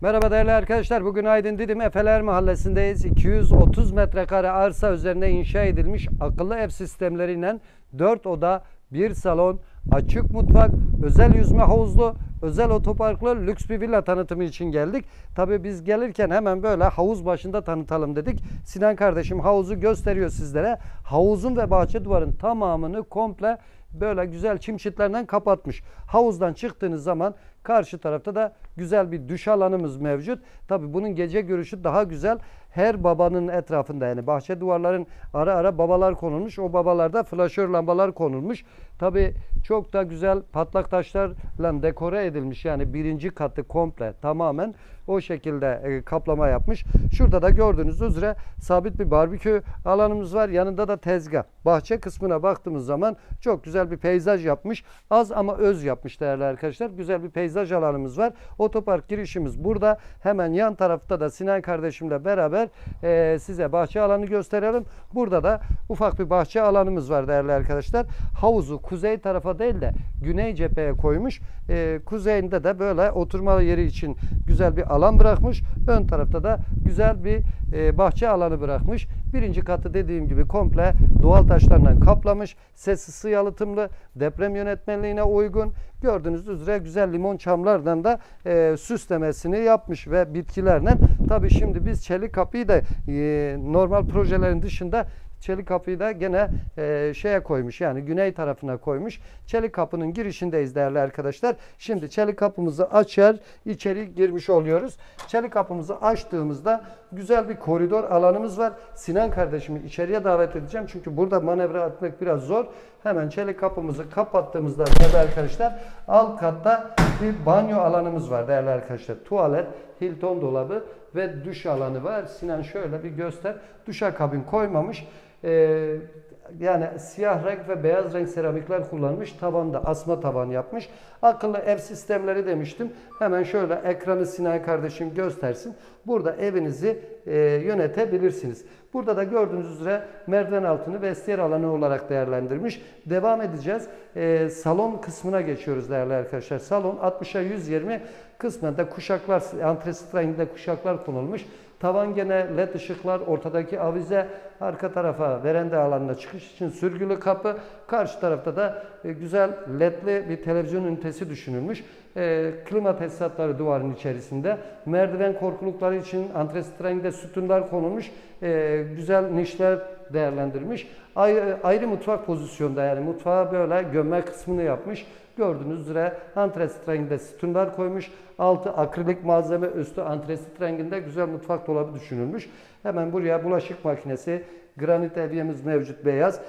Merhaba değerli arkadaşlar, bugün Aydın Didim Efeler Mahallesi'ndeyiz. 230 metrekare arsa üzerine inşa edilmiş akıllı ev sistemleriyle 4 oda, 1 salon, açık mutfak, özel yüzme havuzlu, özel otoparklı lüks bir villa tanıtımı için geldik. Tabii biz gelirken hemen böyle havuz başında tanıtalım dedik. Sinan kardeşim havuzu gösteriyor sizlere. Havuzun ve bahçe duvarın tamamını komple böyle güzel çimşitlerden kapatmış. Havuzdan çıktığınız zaman karşı tarafta da güzel bir duş alanımız mevcut. Tabii bunun gece görüşü daha güzel. Her babanın etrafında, yani bahçe duvarların ara ara babalar konulmuş. O babalarda flaşör lambalar konulmuş. Tabii çok da güzel patlak taşlarla dekore edilmiş. Yani birinci katı komple tamamen o şekilde kaplama yapmış. Şurada da gördüğünüz üzere sabit bir barbekü alanımız var. Yanında da tezgah. Bahçe kısmına baktığımız zaman çok güzel bir peyzaj yapmış. Az ama öz yapmış değerli arkadaşlar. Güzel bir peyzaj alanımız var. Otopark girişimiz burada. Hemen yan tarafta da Sinan kardeşimle beraber size bahçe alanı gösterelim. Burada da ufak bir bahçe alanımız var değerli arkadaşlar. Havuzu kuzey tarafa değil de güney cepheye koymuş. Kuzeyinde de böyle oturma yeri için güzel bir alan bırakmış. Ön tarafta da güzel bir bahçe alanı bırakmış. Birinci katı dediğim gibi komple doğal taşlarla kaplamış. Sessiz su yalıtımlı, deprem yönetmenliğine uygun. Gördüğünüz üzere güzel limon çamlardan da süslemesini yapmış ve bitkilerle. Tabii şimdi biz çelik kapıyı da normal projelerin dışında çelik kapıyı da gene şeye koymuş, yani güney tarafına koymuş. Çelik kapının girişindeyiz değerli arkadaşlar. Şimdi çelik kapımızı açar, içeri girmiş oluyoruz. Çelik kapımızı açtığımızda güzel bir koridor alanımız var. Sinan kardeşimi içeriye davet edeceğim çünkü burada manevra atmak biraz zor. Hemen çelik kapımızı kapattığımızda değerli arkadaşlar alt katta bir banyo alanımız var değerli arkadaşlar. Tuvalet, Hilton dolabı ve duş alanı var. Sinan şöyle bir göster. Duşakabin koymamış. Yani siyah renk ve beyaz renk seramikler kullanmış. Tabanda asma taban yapmış. Akıllı ev sistemleri demiştim. Hemen şöyle ekranı Sinan kardeşim göstersin. Burada evinizi yönetebilirsiniz. Burada da gördüğünüz üzere merdiven altını vestiyer alanı olarak değerlendirmiş. Devam edeceğiz. Salon kısmına geçiyoruz değerli arkadaşlar. Salon 60'a 120 kısmında kuşaklar, antresit renginde kuşaklar konulmuş. Tavan gene led ışıklar, ortadaki avize, arka tarafa veranda alanına çıkış için sürgülü kapı. Karşı tarafta da güzel ledli bir televizyon ünitesi düşünülmüş. Klima tesisatları duvarın içerisinde. Merdiven korkulukları için antresit renginde sütunlar konulmuş. Güzel nişler değerlendirmiş. Ayrı mutfak pozisyonda, yani mutfağa böyle gömme kısmını yapmış. Gördüğünüz üzere antresit renginde sütunlar koymuş. Altı akrilik malzeme, üstü antresit renginde güzel mutfak dolabı düşünülmüş. Hemen buraya bulaşık makinesi, granit evyemiz mevcut beyaz,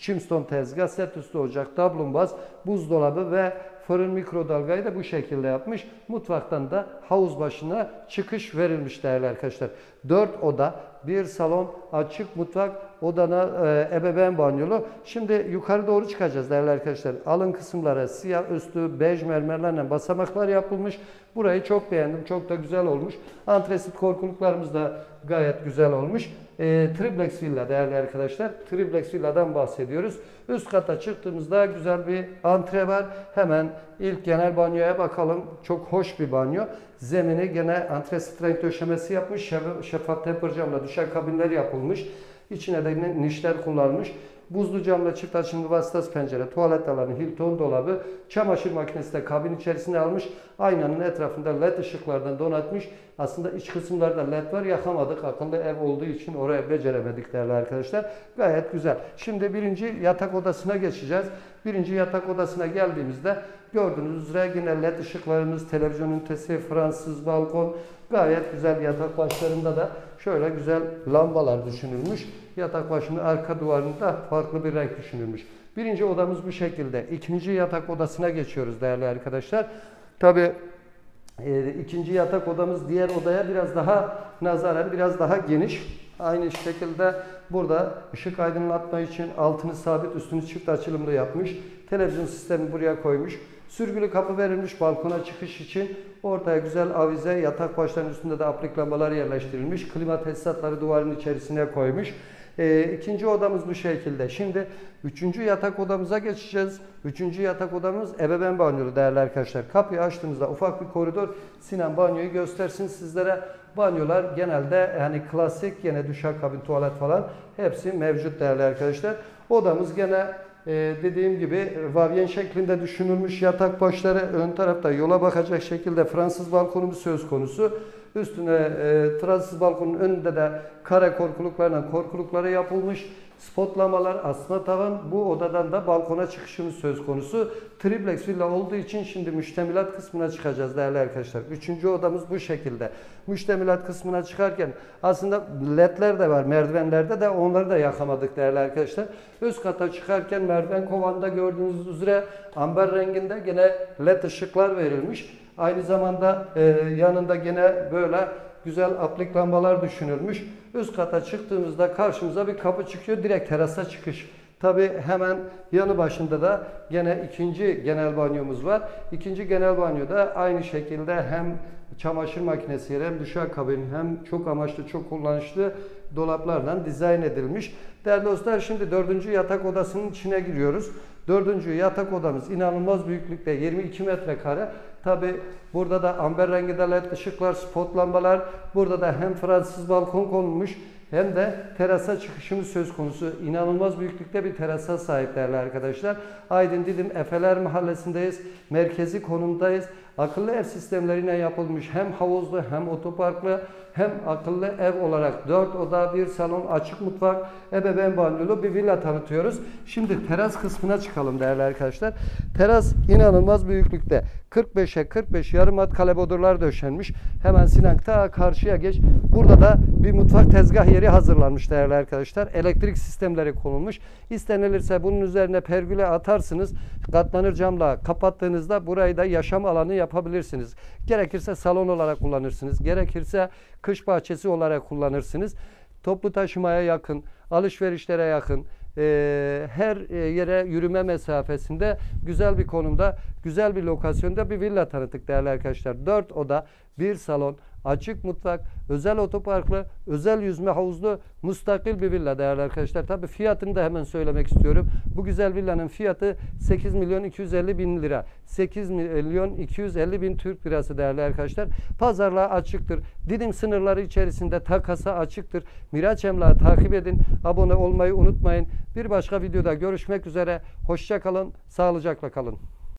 çimston tezgah, set üstü ocak, dablumbaz, buzdolabı ve fırın mikrodalgayı da bu şekilde yapmış. Mutfaktan da havuz başına çıkış verilmiş değerli arkadaşlar. 4 oda, 1 salon, açık mutfak, odana ebeveyn banyolu. Şimdi yukarı doğru çıkacağız değerli arkadaşlar. Alın kısımlara siyah üstü bej mermerlerle basamaklar yapılmış. Burayı çok beğendim. Çok da güzel olmuş. Antresit korkuluklarımız da gayet güzel olmuş. Triplex Villa değerli arkadaşlar. Triplex Villa'dan bahsediyoruz. Üst kata çıktığımızda güzel bir antre var. Hemen ilk genel banyoya bakalım. Çok hoş bir banyo. Zemini gene antresit renk döşemesi yapmış. Şeffaf temper camla düşen kabinler yapılmış. İçine de nişler kullanmış. Buzlu camla çift açımlı vasıtası pencere, tuvalet alanı, Hilton dolabı, çamaşır makinesi de kabin içerisine almış. Aynanın etrafında led ışıklardan donatmış. Aslında iç kısımlarda led var, yakamadık. Akıllı ev olduğu için oraya beceremedik değerli arkadaşlar. Gayet güzel. Şimdi birinci yatak odasına geçeceğiz. Birinci yatak odasına geldiğimizde gördüğünüz üzere yine led ışıklarımız, televizyon ünitesi, Fransız balkon. Gayet güzel, yatak başlarında da şöyle güzel lambalar düşünülmüş. Yatak başının arka duvarında farklı bir renk düşünülmüş. Birinci odamız bu şekilde. İkinci yatak odasına geçiyoruz değerli arkadaşlar. Tabii ikinci yatak odamız diğer odaya biraz daha nazaran biraz daha geniş. Aynı şekilde burada ışık aydınlatma için altını sabit, üstünü çift açılımlı yapmış. Televizyon sistemi buraya koymuş. Sürgülü kapı verilmiş balkona çıkış için. Ortaya güzel avize, yatak başlarının üstünde de aplik lambalar yerleştirilmiş. Klima tesisatları duvarın içerisine koymuş. İkinci odamız bu şekilde. Şimdi üçüncü yatak odamıza geçeceğiz. Üçüncü yatak odamız ebeveyn banyolu değerli arkadaşlar. Kapıyı açtığımızda ufak bir koridor. Sinan banyoyu göstersin sizlere. Banyolar genelde yani klasik, yine düşerkabin, tuvalet falan hepsi mevcut değerli arkadaşlar. Odamız gene dediğim gibi vavyen şeklinde düşünülmüş, yatak başları ön tarafta yola bakacak şekilde Fransız balkonumuz söz konusu. Üstüne Fransız balkonun önünde de kare korkuluklarla korkulukları yapılmış. Spotlamalar, asma tavan, bu odadan da balkona çıkışımız söz konusu. Triplex villa olduğu için şimdi müştemilat kısmına çıkacağız değerli arkadaşlar. Üçüncü odamız bu şekilde. Müştemilat kısmına çıkarken aslında ledler de var merdivenlerde de, onları da yakamadık değerli arkadaşlar. Üst kata çıkarken merdiven kovanında gördüğünüz üzere amber renginde gene led ışıklar verilmiş. Aynı zamanda yanında gene böyle güzel aplik lambalar düşünülmüş. Üst kata çıktığımızda karşımıza bir kapı çıkıyor. Direkt terasa çıkış. Tabi hemen yanı başında da gene ikinci genel banyomuz var. İkinci genel banyoda aynı şekilde hem çamaşır makinesi, hem düşerkabin, hem çok amaçlı, çok kullanışlı dolaplarla dizayn edilmiş. Değerli dostlar, şimdi dördüncü yatak odasının içine giriyoruz. Dördüncü yatak odamız inanılmaz büyüklükte, 22 metrekare. Tabi burada da amber renginde led ışıklar, spot lambalar. Burada da hem Fransız balkon konulmuş, hem de terasa çıkışımız söz konusu. İnanılmaz büyüklükte bir terasa sahip değerli arkadaşlar. Aydın Didim Efeler Mahallesi'ndeyiz. Merkezi konumdayız. Akıllı ev sistemlerine yapılmış hem havuzlu hem otoparklı hem akıllı ev olarak 4 oda, 1 salon, açık mutfak, ebeveyn banyolu bir villa tanıtıyoruz. Şimdi teras kısmına çıkalım değerli arkadaşlar. Teras inanılmaz büyüklükte. 45'e 45 yarım at kale bodurlar döşenmiş. Hemen Sinan ta karşıya geç. Burada da bir mutfak tezgah yeri hazırlanmış değerli arkadaşlar. Elektrik sistemleri konulmuş. İstenilirse bunun üzerine pergüle atarsınız. Katlanır camla kapattığınızda burayı da yaşam alanı yapabilirsiniz. Gerekirse salon olarak kullanırsınız. Gerekirse kış bahçesi olarak kullanırsınız. Toplu taşımaya yakın, alışverişlere yakın, her yere yürüme mesafesinde güzel bir konumda, güzel bir lokasyonda bir villa tanıttık değerli arkadaşlar. 4 oda, 1 salon, açık mutfak, özel otoparklı, özel yüzme havuzlu, müstakil bir villa değerli arkadaşlar. Tabii fiyatını da hemen söylemek istiyorum. Bu güzel villanın fiyatı 8.250.000 lira. 8.250.000 Türk lirası değerli arkadaşlar. Pazarlığa açıktır. Didim sınırları içerisinde takasa açıktır. Miraç Emlak'ı takip edin. Abone olmayı unutmayın. Bir başka videoda görüşmek üzere. Hoşça kalın. Sağlıcakla kalın.